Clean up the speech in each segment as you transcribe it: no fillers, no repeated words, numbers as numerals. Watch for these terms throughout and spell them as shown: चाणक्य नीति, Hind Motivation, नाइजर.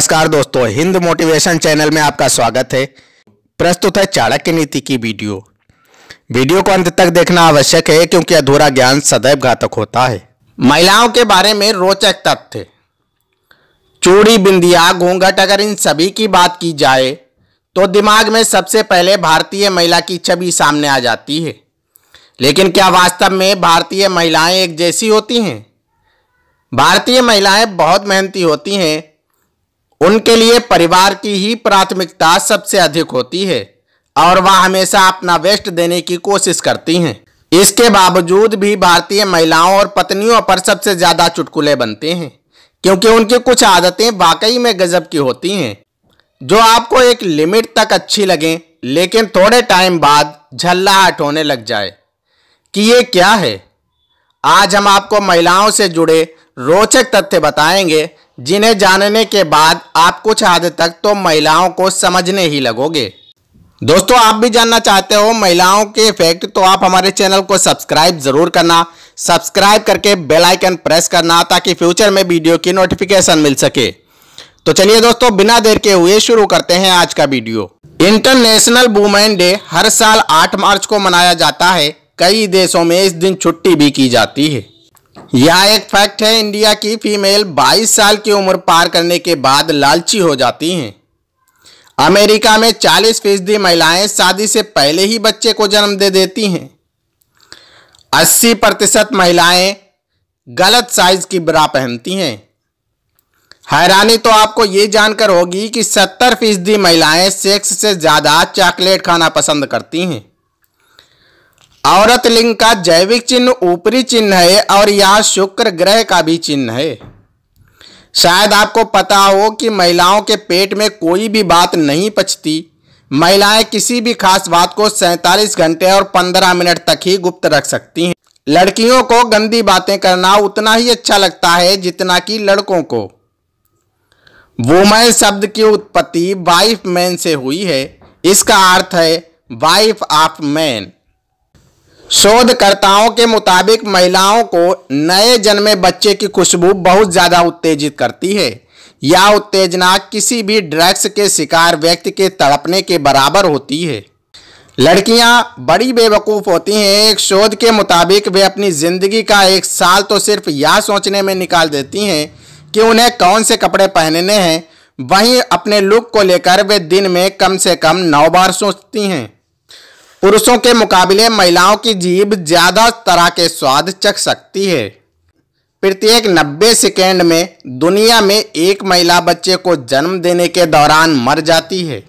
नमस्कार दोस्तों, Hind motivation channel में आपका स्वागत है। प्रस्तुत है चाणक्य नीति की वीडियो को अंत तक देखना आवश्यक है क्योंकि अधूरा ज्ञान सदैव घातक होता है। महिलाओं के बारे में रोचक तथ्य। चूड़ी, बिंदिया, घूंघट, अगर इन सभी की बात की जाए तो दिमाग में सबसे पहले भारतीय महिला की छवि सामने आ जाती है। लेकिन क्या वास्तव में भारतीय महिलाएं एक जैसी होती हैं? भारतीय महिलाएं बहुत मेहनती होती हैं, उनके लिए परिवार की ही प्राथमिकता सबसे अधिक होती है और वह हमेशा अपना बेस्ट देने की कोशिश करती हैं। इसके बावजूद भी भारतीय महिलाओं और पत्नियों पर सबसे ज़्यादा चुटकुले बनते हैं क्योंकि उनकी कुछ आदतें वाकई में गजब की होती हैं जो आपको एक लिमिट तक अच्छी लगें, लेकिन थोड़े टाइम बाद झल्लाहट होने लग जाए कि ये क्या है। आज हम आपको महिलाओं से जुड़े रोचक तथ्य बताएंगे जिन्हें जानने के बाद आप कुछ हद तक तो महिलाओं को समझने ही लगोगे। दोस्तों, आप भी जानना चाहते हो महिलाओं के फैक्ट, तो आप हमारे चैनल को सब्सक्राइब जरूर करना। सब्सक्राइब करके बेल आइकन प्रेस करना ताकि फ्यूचर में वीडियो की नोटिफिकेशन मिल सके। तो चलिए दोस्तों, बिना देर के हुए शुरू करते हैं आज का वीडियो। इंटरनेशनल वुमेन डे हर साल 8 मार्च को मनाया जाता है। कई देशों में इस दिन छुट्टी भी की जाती है। यह एक फैक्ट है, इंडिया की फीमेल 22 साल की उम्र पार करने के बाद लालची हो जाती हैं। अमेरिका में 40% महिलाएं शादी से पहले ही बच्चे को जन्म दे देती हैं। 80% महिलाएं गलत साइज की ब्रा पहनती हैं। हैरानी तो आपको ये जानकर होगी कि 70% महिलाएं सेक्स से ज़्यादा चॉकलेट खाना पसंद करती हैं। औरत लिंग का जैविक चिन्ह ऊपरी चिन्ह है और यह शुक्र ग्रह का भी चिन्ह है। शायद आपको पता हो कि महिलाओं के पेट में कोई भी बात नहीं पचती। महिलाएं किसी भी खास बात को 47 घंटे और 15 मिनट तक ही गुप्त रख सकती हैं। लड़कियों को गंदी बातें करना उतना ही अच्छा लगता है जितना कि लड़कों को। वुमेन शब्द की उत्पत्ति वाइफ मैन से हुई है। इसका अर्थ है वाइफ ऑफ मैन। शोधकर्ताओं के मुताबिक महिलाओं को नए जन्मे बच्चे की खुशबू बहुत ज़्यादा उत्तेजित करती है। यह उत्तेजना किसी भी ड्रग्स के शिकार व्यक्ति के तड़पने के बराबर होती है। लड़कियां बड़ी बेवकूफ़ होती हैं। एक शोध के मुताबिक वे अपनी ज़िंदगी का 1 साल तो सिर्फ यह सोचने में निकाल देती हैं कि उन्हें कौन से कपड़े पहनने हैं। वहीं अपने लुक को लेकर वे दिन में कम से कम 9 बार सोचती हैं। पुरुषों के मुकाबले महिलाओं की जीभ ज़्यादा तरह के स्वाद चख सकती है। प्रत्येक 90 सेकेंड में दुनिया में एक महिला बच्चे को जन्म देने के दौरान मर जाती है।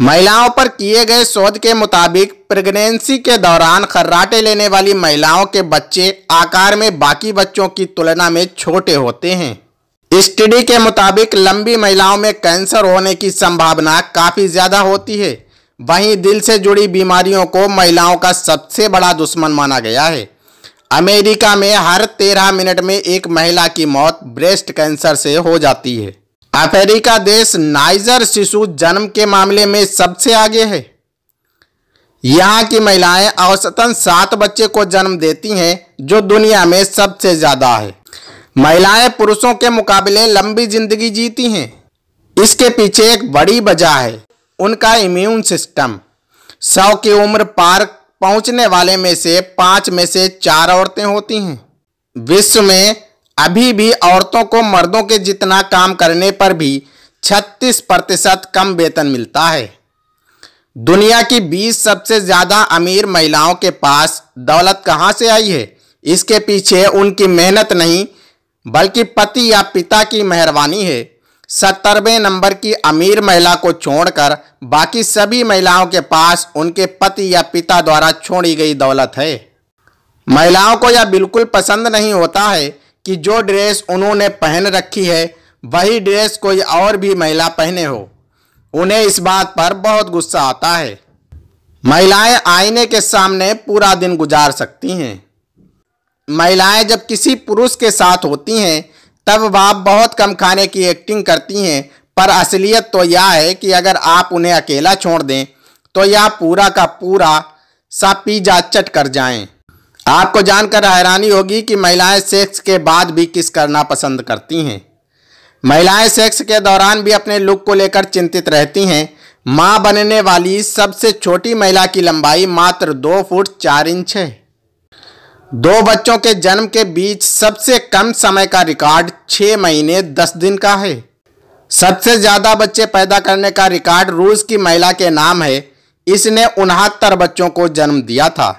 महिलाओं पर किए गए शोध के मुताबिक प्रेगनेंसी के दौरान खर्राटे लेने वाली महिलाओं के बच्चे आकार में बाकी बच्चों की तुलना में छोटे होते हैं। स्टडी के मुताबिक लंबी महिलाओं में कैंसर होने की संभावना काफ़ी ज़्यादा होती है। वहीं दिल से जुड़ी बीमारियों को महिलाओं का सबसे बड़ा दुश्मन माना गया है। अमेरिका में हर 13 मिनट में एक महिला की मौत ब्रेस्ट कैंसर से हो जाती है। अफ्रीका देश नाइजर शिशु जन्म के मामले में सबसे आगे है। यहाँ की महिलाएं औसतन 7 बच्चे को जन्म देती हैं, जो दुनिया में सबसे ज़्यादा है। महिलाएं पुरुषों के मुकाबले लंबी जिंदगी जीती हैं। इसके पीछे एक बड़ी वजह है उनका इम्यून सिस्टम। 100 की उम्र पार पहुंचने वाले में से 5 में से 4 औरतें होती हैं। विश्व में अभी भी औरतों को मर्दों के जितना काम करने पर भी 36% कम वेतन मिलता है। दुनिया की 20 सबसे ज़्यादा अमीर महिलाओं के पास दौलत कहाँ से आई है? इसके पीछे उनकी मेहनत नहीं बल्कि पति या पिता की मेहरबानी है। 70वें नंबर की अमीर महिला को छोड़कर बाकी सभी महिलाओं के पास उनके पति या पिता द्वारा छोड़ी गई दौलत है। महिलाओं को यह बिल्कुल पसंद नहीं होता है कि जो ड्रेस उन्होंने पहन रखी है वही ड्रेस कोई और भी महिला पहने हो। उन्हें इस बात पर बहुत गुस्सा आता है। महिलाएं आईने के सामने पूरा दिन गुजार सकती हैं। महिलाएं जब किसी पुरुष के साथ होती हैं तब वह बहुत कम खाने की एक्टिंग करती हैं, पर असलियत तो यह है कि अगर आप उन्हें अकेला छोड़ दें तो यह पूरा का पूरा सा पिज़्ज़ा चट कर जाएं। आपको जानकर हैरानी होगी कि महिलाएं सेक्स के बाद भी किस करना पसंद करती हैं। महिलाएं सेक्स के दौरान भी अपने लुक को लेकर चिंतित रहती हैं। मां बनने वाली सबसे छोटी महिला की लंबाई मात्र 2 फुट 4 इंच है। दो बच्चों के जन्म के बीच सबसे कम समय का रिकॉर्ड 6 महीने 10 दिन का है। सबसे ज़्यादा बच्चे पैदा करने का रिकॉर्ड रूस की महिला के नाम है। इसने 69 बच्चों को जन्म दिया था।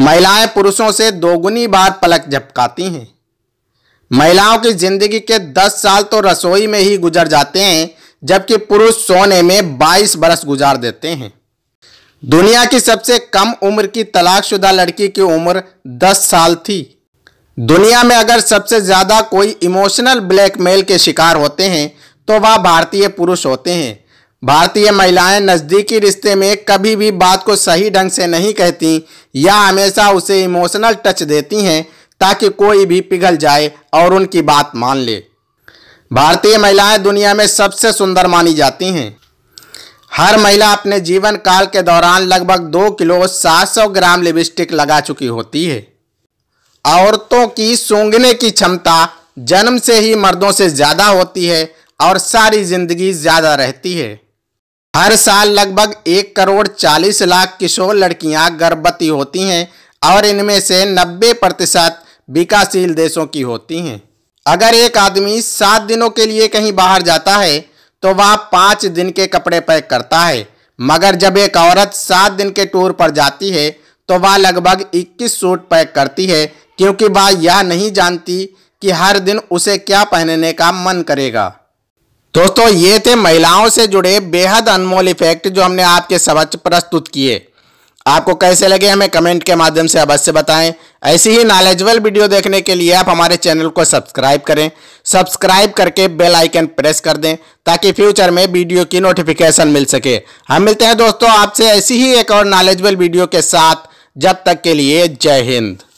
महिलाएं पुरुषों से दोगुनी बार पलक झपकाती हैं। महिलाओं की जिंदगी के 10 साल तो रसोई में ही गुजर जाते हैं, जबकि पुरुष सोने में 22 बरस गुजार देते हैं। दुनिया की सबसे कम उम्र की तलाकशुदा लड़की की उम्र 10 साल थी। दुनिया में अगर सबसे ज़्यादा कोई इमोशनल ब्लैकमेल के शिकार होते हैं तो वह भारतीय पुरुष होते हैं। भारतीय महिलाएं नज़दीकी रिश्ते में कभी भी बात को सही ढंग से नहीं कहती या हमेशा उसे इमोशनल टच देती हैं ताकि कोई भी पिघल जाए और उनकी बात मान ले। भारतीय महिलाएं दुनिया में सबसे सुंदर मानी जाती हैं। हर महिला अपने जीवन काल के दौरान लगभग 2 किलो 700 ग्राम लिपस्टिक लगा चुकी होती है। औरतों की सूंघने की क्षमता जन्म से ही मर्दों से ज़्यादा होती है और सारी जिंदगी ज़्यादा रहती है। हर साल लगभग 1 करोड़ 40 लाख किशोर लड़कियां गर्भवती होती हैं और इनमें से 90% विकासशील देशों की होती हैं। अगर एक आदमी 7 दिनों के लिए कहीं बाहर जाता है तो वह 5 दिन के कपड़े पैक करता है, मगर जब एक औरत 7 दिन के टूर पर जाती है तो वह लगभग 21 सूट पैक करती है, क्योंकि वह यह नहीं जानती कि हर दिन उसे क्या पहनने का मन करेगा। दोस्तों, ये थे महिलाओं से जुड़े बेहद अनमोल इफेक्ट जो हमने आपके समक्ष प्रस्तुत किए। आपको कैसे लगे हमें कमेंट के माध्यम से अवश्य बताएं। ऐसी ही नॉलेजेबल वीडियो देखने के लिए आप हमारे चैनल को सब्सक्राइब करें। सब्सक्राइब करके बेल आइकन प्रेस कर दें ताकि फ्यूचर में वीडियो की नोटिफिकेशन मिल सके। हम मिलते हैं दोस्तों आपसे ऐसी ही एक और नॉलेजेबल वीडियो के साथ। जब तक के लिए जय हिंद।